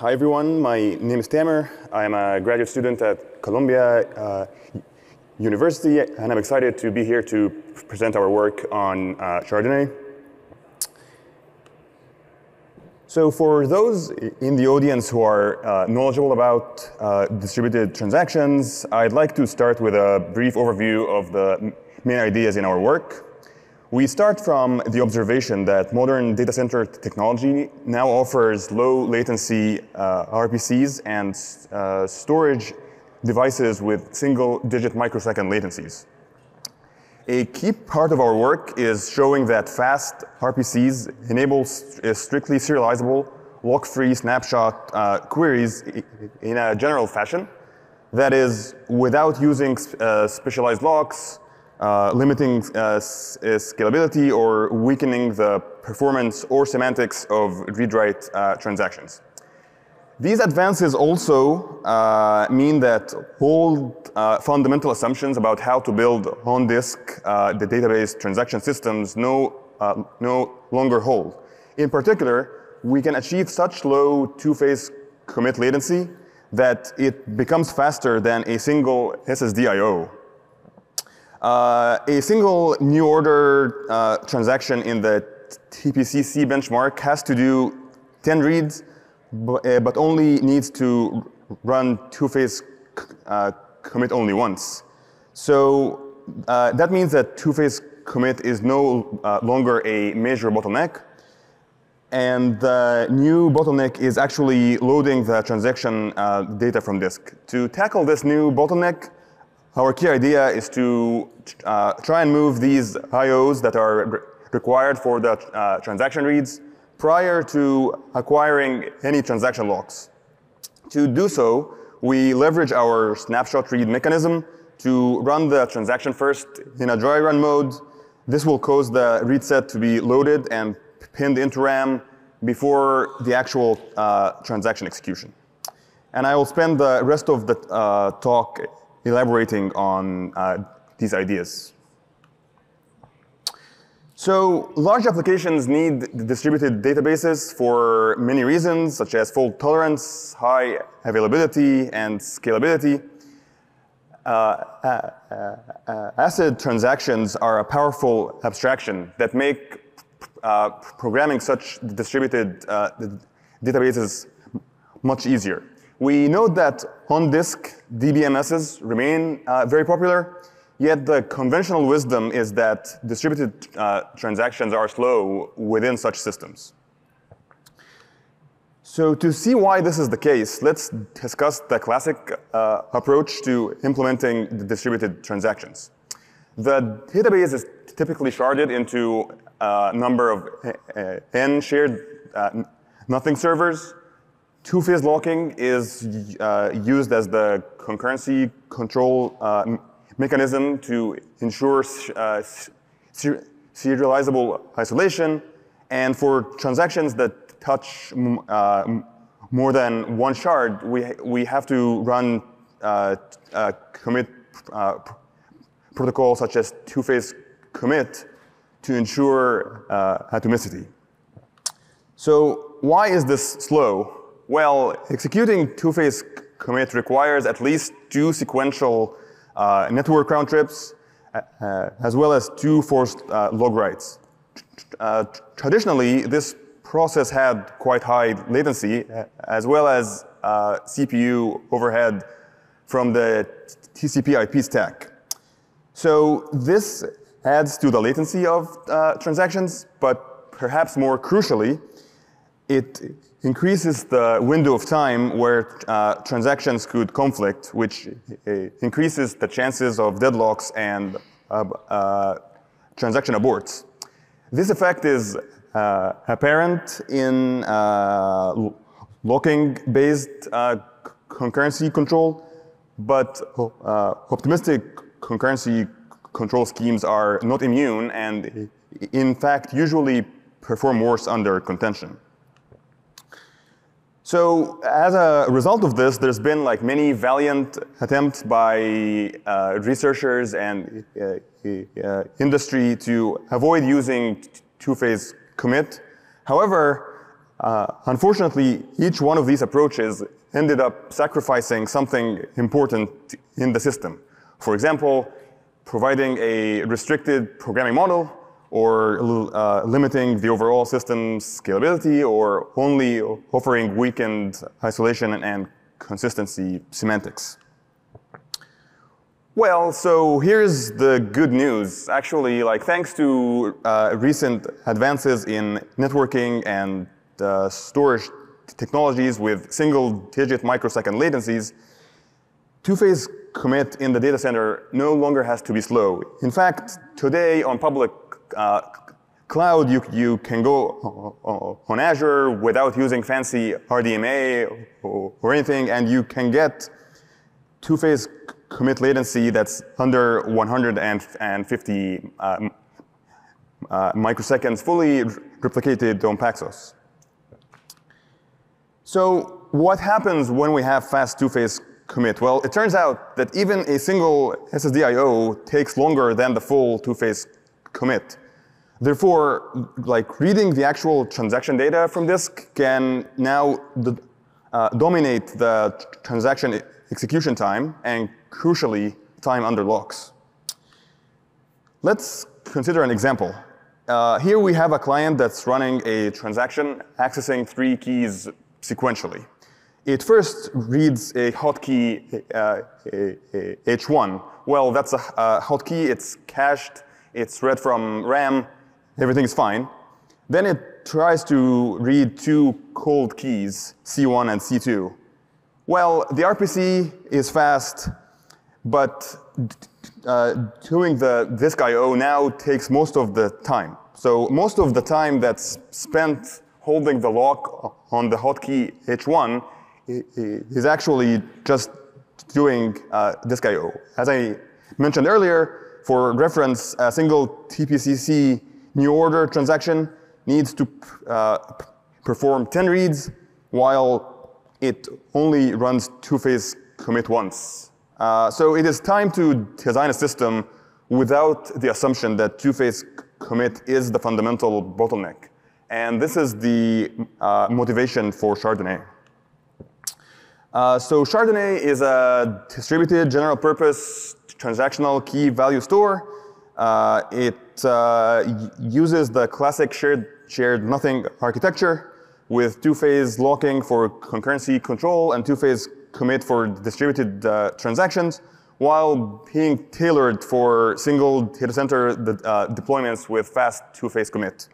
Hi everyone, my name is Tamer. I'm a graduate student at Columbia University, and I'm excited to be here to present our work on Chardonnay. So for those in the audience who are knowledgeable about distributed transactions, I'd like to start with a brief overview of the main ideas in our work. We start from the observation that modern data center technology now offers low latency RPCs and storage devices with single digit microsecond latencies. A key part of our work is showing that fast RPCs enable strictly serializable, lock-free snapshot queries in a general fashion, that is, without using specialized locks, limiting scalability or weakening the performance or semantics of read-write transactions. These advances also mean that old fundamental assumptions about how to build on-disk the database transaction systems no longer hold. In particular, we can achieve such low two-phase commit latency that it becomes faster than a single SSD I/O. A single new order transaction in the TPC-C benchmark has to do 10 reads, but only needs to run two-phase commit only once. So that means that two-phase commit is no longer a major bottleneck, and the new bottleneck is actually loading the transaction data from disk. To tackle this new bottleneck, our key idea is to try and move these IOs that are required for the transaction reads prior to acquiring any transaction locks. To do so, we leverage our snapshot read mechanism to run the transaction first in a dry run mode. This will cause the read set to be loaded and pinned into RAM before the actual transaction execution. And I will spend the rest of the talk elaborating on these ideas. So large applications need distributed databases for many reasons, such as fault tolerance, high availability, and scalability. ACID transactions are a powerful abstraction that make programming such distributed databases much easier. We note that on-disk DBMSs remain very popular, yet the conventional wisdom is that distributed transactions are slow within such systems. So to see why this is the case, let's discuss the classic approach to implementing the distributed transactions. The database is typically sharded into a number of n shared nothing servers. Two-phase locking is used as the concurrency control mechanism to ensure serializable isolation. And for transactions that touch more than one shard, we have to run commit protocols such as two-phase commit to ensure atomicity. So why is this slow? Well, executing two-phase commit requires at least two sequential network round trips, as well as two forced log writes. Traditionally, this process had quite high latency, as well as CPU overhead from the TCP/IP stack. So this adds to the latency of transactions, but perhaps more crucially, it increases the window of time where transactions could conflict, which increases the chances of deadlocks and transaction aborts. This effect is apparent in locking-based concurrency control, but optimistic concurrency control schemes are not immune and, in fact, usually perform worse under contention. So as a result of this, there's been like many valiant attempts by researchers and industry to avoid using two-phase commit. However, Unfortunately, each one of these approaches ended up sacrificing something important in the system. For example, providing a restricted programming model or limiting the overall system's scalability or only offering weakened isolation and consistency semantics. Well, so here's the good news. Actually, thanks to recent advances in networking and storage technologies with single-digit microsecond latencies, two-phase commit in the data center no longer has to be slow. In fact, today on public cloud, you can go on Azure without using fancy RDMA or anything, and you can get two-phase commit latency that's under 150 microseconds, fully replicated on Paxos. So what happens when we have fast two-phase commit? Well, it turns out that even a single SSD I/O takes longer than the full two-phase commit. Therefore, reading the actual transaction data from disk can now dominate the transaction execution time and, crucially, time under locks. Let's consider an example. Here we have a client that's running a transaction accessing 3 keys sequentially. It first reads a hotkey H1. Well, that's a hotkey. It's cached. It's read from RAM. Everything's fine. Then it tries to read 2 cold keys, C1 and C2. Well, the RPC is fast, but doing the disk I/O now takes most of the time. So most of the time that's spent holding the lock on the hotkey H1 is actually just doing disk I/O. As I mentioned earlier, for reference, a single TPC-C new order transaction needs to perform 10 reads, while it only runs two-phase commit once. So it is time to design a system without the assumption that two-phase commit is the fundamental bottleneck. And this is the motivation for Chardonnay. So Chardonnay is a distributed general-purpose transactional key value store. It uses the classic shared nothing architecture with two-phase locking for concurrency control and two-phase commit for distributed transactions, while being tailored for single data center deployments with fast two-phase commit.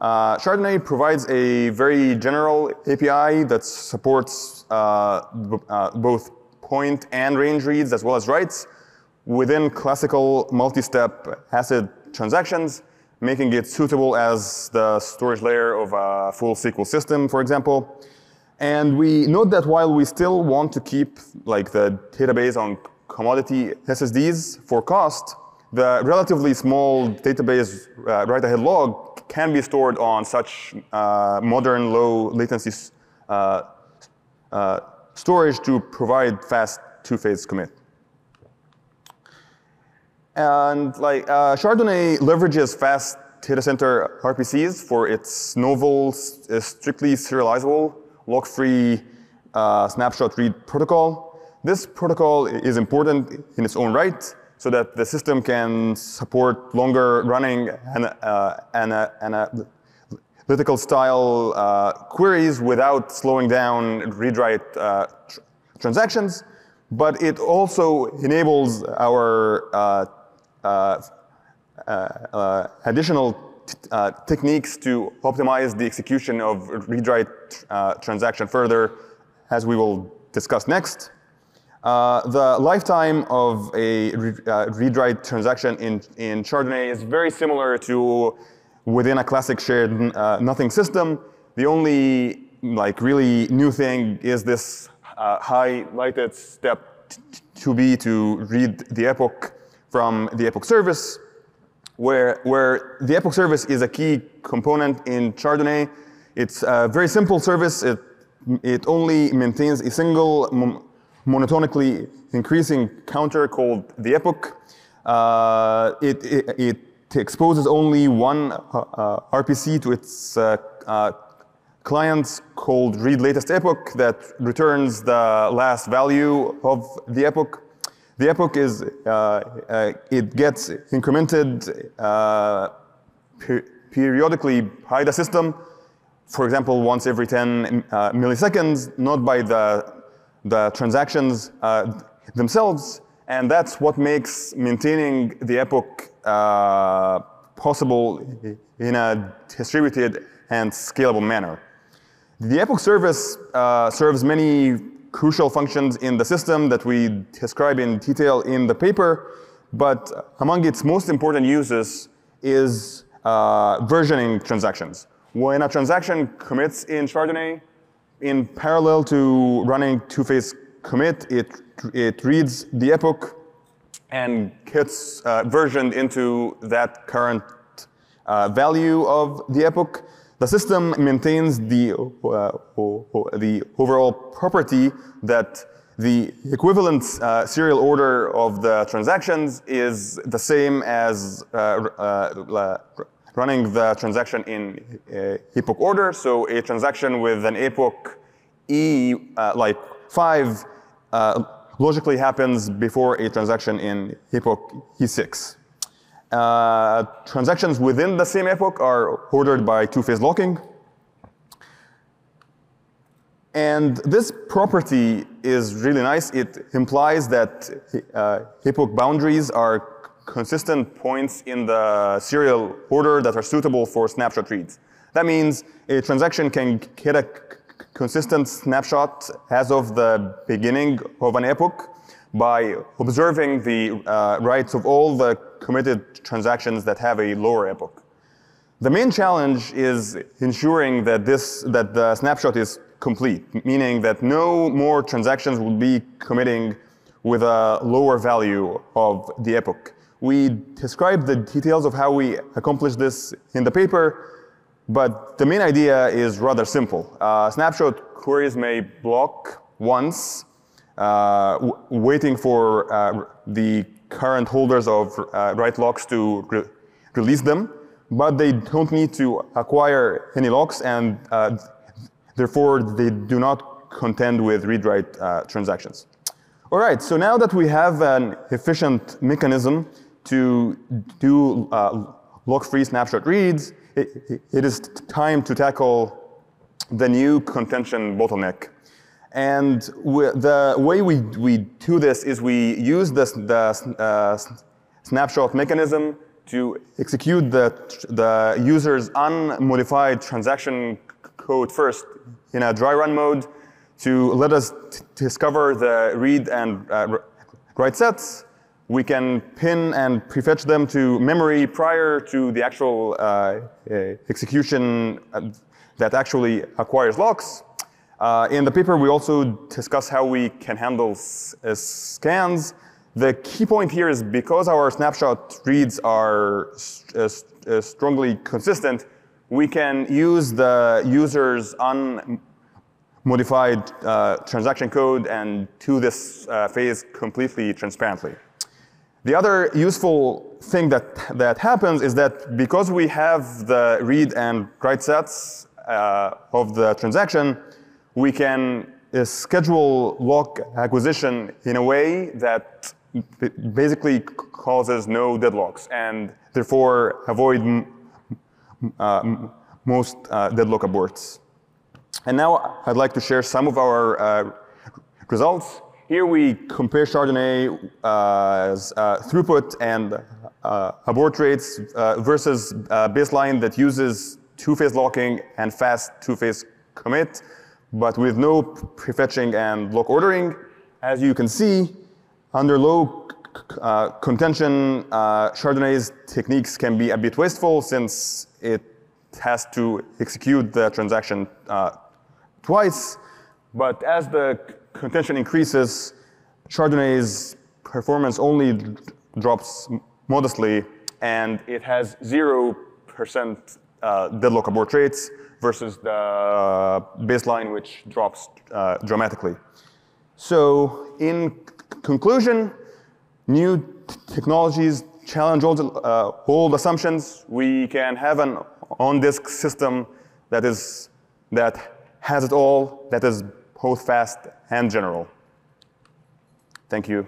Chardonnay provides a very general API that supports both point and range reads as well as writes within classical multi-step ACID transactions, making it suitable as the storage layer of a full SQL system, for example. And we note that while we still want to keep the database on commodity SSDs for cost, the relatively small database write-ahead log can be stored on such modern low-latency storage to provide fast two-phase commit. And Chardonnay leverages fast data center RPCs for its novel, strictly serializable, lock-free snapshot read protocol. This protocol is important in its own right, so that the system can support longer running and analytical style queries without slowing down read-write transactions. But it also enables our additional techniques to optimize the execution of read-write transaction further, as we will discuss next. The lifetime of a read-write transaction in Chardonnay is very similar to within a classic shared nothing system. The only really new thing is this highlighted step 2B to read the epoch from the epoch service, where the epoch service is a key component in Chardonnay. It's a very simple service. It only maintains a single monotonically increasing counter called the epoch. It exposes only one RPC to its clients called read latest epoch that returns the last value of the epoch. The epoch is, it gets incremented periodically by the system, for example, once every 10 milliseconds, not by the transactions themselves, and that's what makes maintaining the epoch possible in a distributed and scalable manner. The epoch service serves many crucial functions in the system that we describe in detail in the paper, but among its most important uses is versioning transactions. When a transaction commits in Chardonnay, in parallel to running two-phase commit, it reads the epoch and gets versioned into that current value of the epoch. The system maintains the overall property that the equivalent serial order of the transactions is the same as running the transaction in epoch order. So a transaction with an epoch E, like 5, logically happens before a transaction in epoch E6. Transactions within the same epoch are ordered by two-phase locking. And this property is really nice. It implies that epoch boundaries are consistent points in the serial order that are suitable for snapshot reads. That means a transaction can get a consistent snapshot as of the beginning of an epoch by observing the rights of all the committed transactions that have a lower epoch. The main challenge is ensuring that the snapshot is complete, meaning that no more transactions will be committing with a lower value of the epoch. We describe the details of how we accomplish this in the paper, but the main idea is rather simple. Snapshot queries may block once, waiting for the current holders of write locks to release them, but they don't need to acquire any locks, and therefore they do not contend with read-write transactions. All right, so now that we have an efficient mechanism to do lock-free snapshot reads, it is time to tackle the new contention bottleneck. And the way we do this is we use the snapshot mechanism to execute the user's unmodified transaction code first in a dry run mode to let us discover the read and write sets. We can pin and prefetch them to memory prior to the actual execution that actually acquires locks. In the paper, we also discuss how we can handle scans. The key point here is because our snapshot reads are strongly consistent, we can use the user's unmodified transaction code and do this phase completely transparently. The other useful thing that happens is that because we have the read and write sets of the transaction, we can schedule lock acquisition in a way that basically causes no deadlocks and therefore avoid most deadlock aborts. And now I'd like to share some of our results. Here we compare Chardonnay's throughput and abort rates versus baseline that uses two-phase locking and fast two-phase commit, but with no prefetching and lock ordering. As you can see, under low contention, Chardonnay's techniques can be a bit wasteful since it has to execute the transaction twice. But as the contention increases, Chardonnay's performance only drops modestly, and it has 0% deadlock abort rates versus the baseline, which drops dramatically. So in conclusion, new technologies challenge old assumptions. We can have an on-disk system that is that has it all, that is both fast and general. Thank you.